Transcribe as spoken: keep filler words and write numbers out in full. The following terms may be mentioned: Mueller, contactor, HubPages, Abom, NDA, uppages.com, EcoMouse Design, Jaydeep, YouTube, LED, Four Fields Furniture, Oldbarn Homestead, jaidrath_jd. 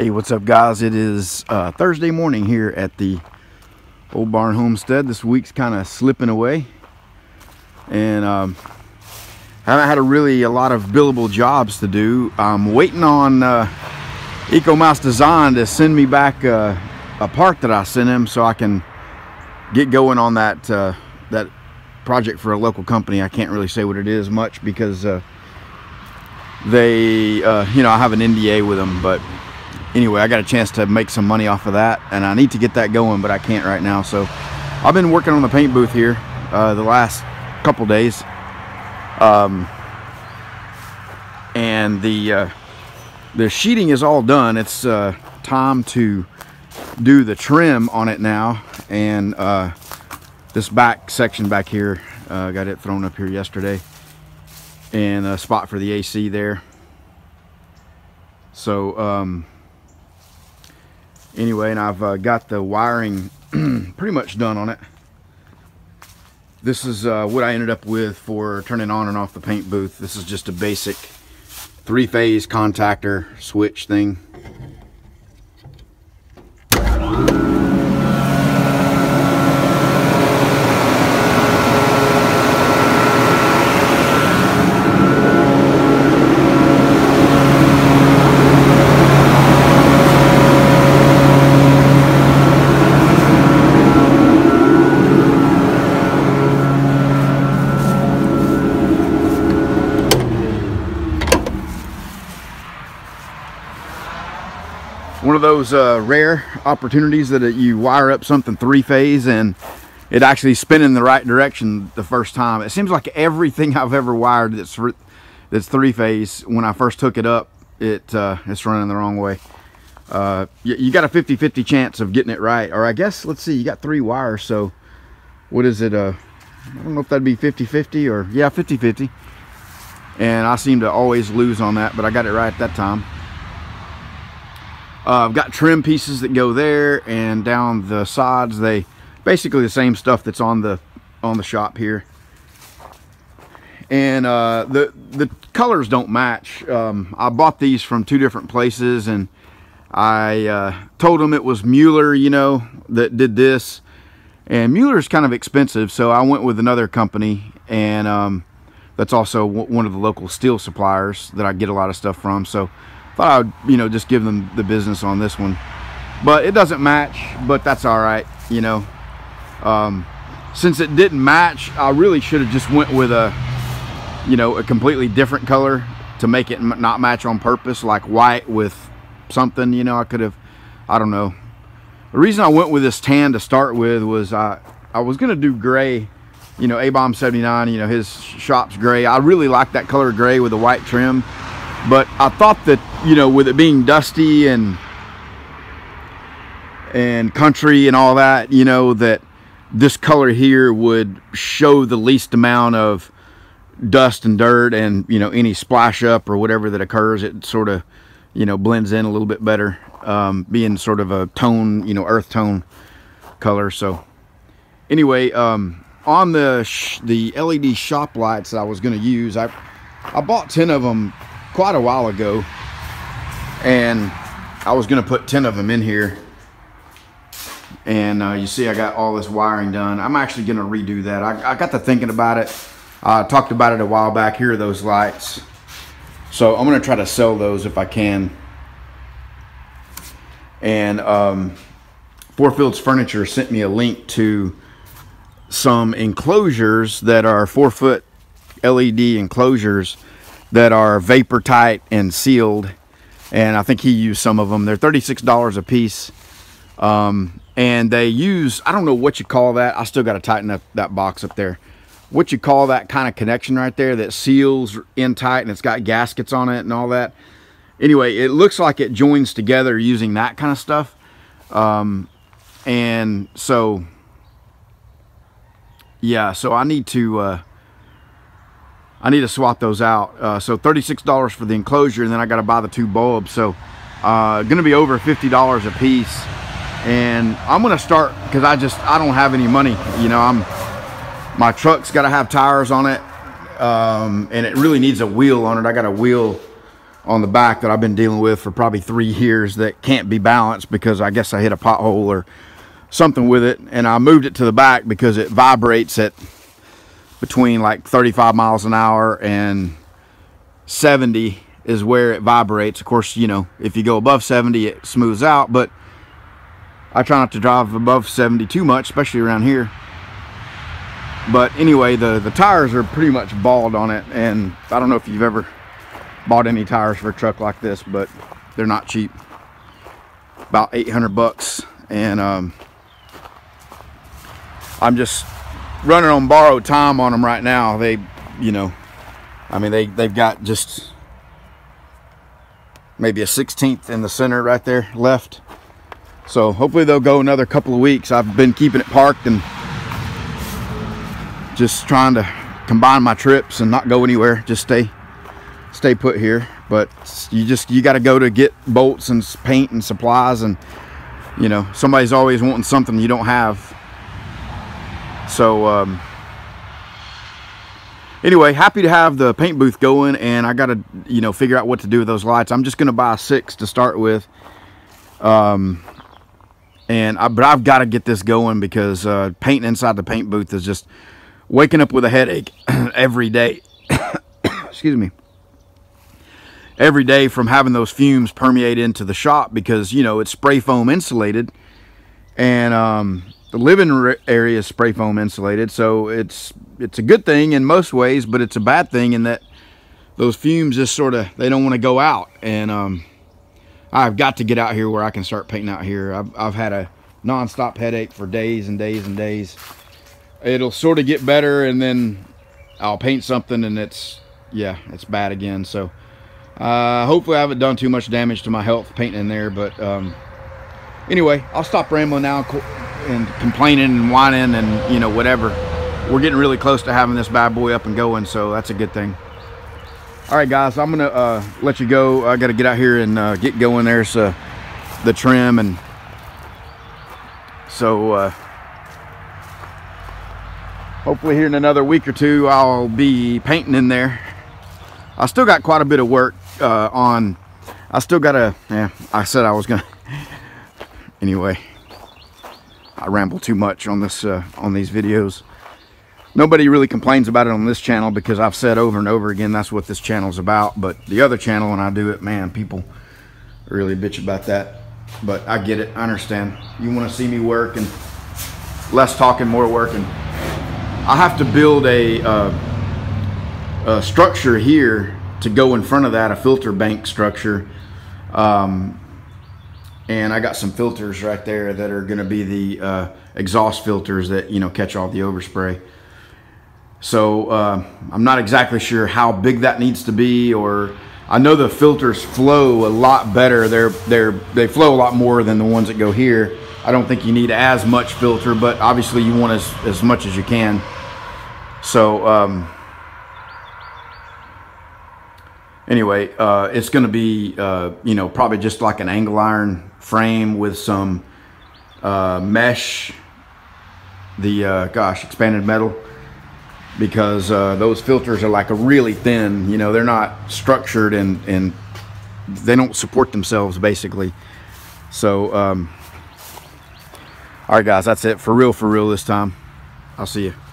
Hey, what's up, guys? It is uh, Thursday morning here at the old barn homestead. This week's kind of slipping away, and um, I haven't had a really a lot of billable jobs to do. I'm waiting on uh, EcoMouse Design to send me back uh, a part that I sent him, so I can get going on that uh, that project for a local company. I can't really say what it is much because uh, they, uh, you know, I have an N D A with them. But anyway, I got a chance to make some money off of that, and I need to get that going, but I can't right now. So I've been working on the paint booth here uh, the last couple days, um, and the uh, the sheeting is all done. It's uh, time to do the trim on it now, and uh, this back section back here, uh, got it thrown up here yesterday, and a spot for the A C there. So um, anyway, and I've uh, got the wiring pretty much done on it. This is uh, what I ended up with for turning on and off the paint booth. This is just a basic three-phase contactor switch thing. One of those uh, rare opportunities that it, you wire up something three phase and it actually spin in the right direction the first time. It seems like everything I've ever wired that's that's three phase, when I first hook it up, it uh, it's running the wrong way. Uh, you, you got a fifty fifty chance of getting it right, or I guess, let's see, you got three wires, so what is it? Uh, I don't know if that'd be fifty fifty or yeah, fifty fifty. And I seem to always lose on that, but I got it right that time. Uh, I've got trim pieces that go there and down the sides. They basically the same stuff that's on the on the shop here, and uh, the the colors don't match. Um, I bought these from two different places, and I uh, told them it was Mueller, you know, that did this. And Mueller's kind of expensive, so I went with another company, and um, that's also one of the local steel suppliers that I get a lot of stuff from. So I would, you know, just give them the business on this one, but it doesn't match, but that's all right, you know. Um, since it didn't match, I really should have just went with a, you know, a completely different color to make it not match on purpose, like white with something, you know. I could have, I don't know. The reason I went with this tan to start with was I, I was gonna do gray, you know, Abom seventy-nine, you know, his shop's gray. I really like that color gray with the white trim. But I thought that, you know, with it being dusty and and country and all that, you know, that this color here would show the least amount of dust and dirt and, you know, any splash up or whatever that occurs. It sort of, you know, blends in a little bit better, um, being sort of a tone, you know, earth tone color. So anyway, um, on the, sh the L E D shop lights that I was going to use, I, I bought ten of them quite a while ago, and I was gonna put ten of them in here, and uh, you see I got all this wiring done. I'm actually gonna redo that. I, I got to thinking about it. I talked about it a while back. Here are those lights, so I'm gonna try to sell those if I can. And um, Four Fields Furniture sent me a link to some enclosures that are four foot L E D enclosures that are vapor tight and sealed, and I think he used some of them. They're thirty-six dollars a piece, um, and they use, I don't know what you call that. I still got to tighten up that box up there. What you call that kind of connection right there that seals in tight, and it's got gaskets on it and all that. Anyway, it looks like it joins together using that kind of stuff, um, and so yeah, so I need to uh, I need to swap those out. Uh, so thirty-six dollars for the enclosure, and then I got to buy the two bulbs. So uh, going to be over fifty dollars a piece. And I'm going to start, because I just, I don't have any money. You know, I'm, my truck's got to have tires on it, um, and it really needs a wheel on it. I got a wheel on the back that I've been dealing with for probably three years that can't be balanced because I guess I hit a pothole or something with it, and I moved it to the back because it vibrates at between like thirty-five miles an hour and seventy is where it vibrates. Of course, you know, if you go above seventy it smooths out, but I try not to drive above seventy too much, especially around here. But anyway, the the tires are pretty much bald on it, and I don't know if you've ever bought any tires for a truck like this, but they're not cheap, about eight hundred bucks. And um, I'm just running on borrowed time on them right now. They, you know, I mean, they, they've got just maybe a sixteenth in the center right there left. So hopefully they'll go another couple of weeks. I've been keeping it parked and just trying to combine my trips and not go anywhere. Just stay, stay put here. But you just, you got to go to get bolts and paint and supplies, and you know, somebody's always wanting something you don't have. So um, anyway, happy to have the paint booth going, and I gotta, you know, figure out what to do with those lights. I'm just gonna buy six to start with, um, and I, but I've got to get this going because uh, painting inside the paint booth is just waking up with a headache every day. Excuse me. Every day from having those fumes permeate into the shop because, you know, it's spray foam insulated, and um, the living area is spray foam insulated. So it's it's a good thing in most ways, but it's a bad thing in that those fumes just sort of, they don't want to go out. And um, I've got to get out here where I can start painting out here. I've, I've had a nonstop headache for days and days and days. It'll sort of get better, and then I'll paint something and it's, yeah, it's bad again. So Uh, hopefully I haven't done too much damage to my health painting in there, but um, anyway, I'll stop rambling now and complaining and whining and, you know, whatever. We're getting really close to having this bad boy up and going, so that's a good thing. All right, guys, I'm gonna uh, let you go. I gotta get out here and uh, get going. There's uh, the trim, and so uh, hopefully here in another week or two I'll be painting in there. I still got quite a bit of work uh, on. I still got a, yeah, I said I was gonna, anyway, I ramble too much on this, uh, on these videos. Nobody really complains about it on this channel because I've said over and over again, that's what this channel's about. But the other channel, when I do it, man, people really bitch about that. But I get it, I understand. You wanna see me work and less talking, more working. I have to build a, uh, Uh, structure here to go in front of that, a filter bank structure, um, and I got some filters right there that are going to be the uh, exhaust filters that, you know, catch all the overspray. So uh, I'm not exactly sure how big that needs to be, or I know the filters flow a lot better. They're they're they flow a lot more than the ones that go here. I don't think you need as much filter, but obviously you want as as much as you can. So. Um, Anyway, uh, it's going to be, uh, you know, probably just like an angle iron frame with some uh, mesh, the, uh, gosh, expanded metal, because uh, those filters are like a really thin, you know, they're not structured, and, and they don't support themselves basically. So, um, all right, guys, that's it. For real, for real this time. I'll see you.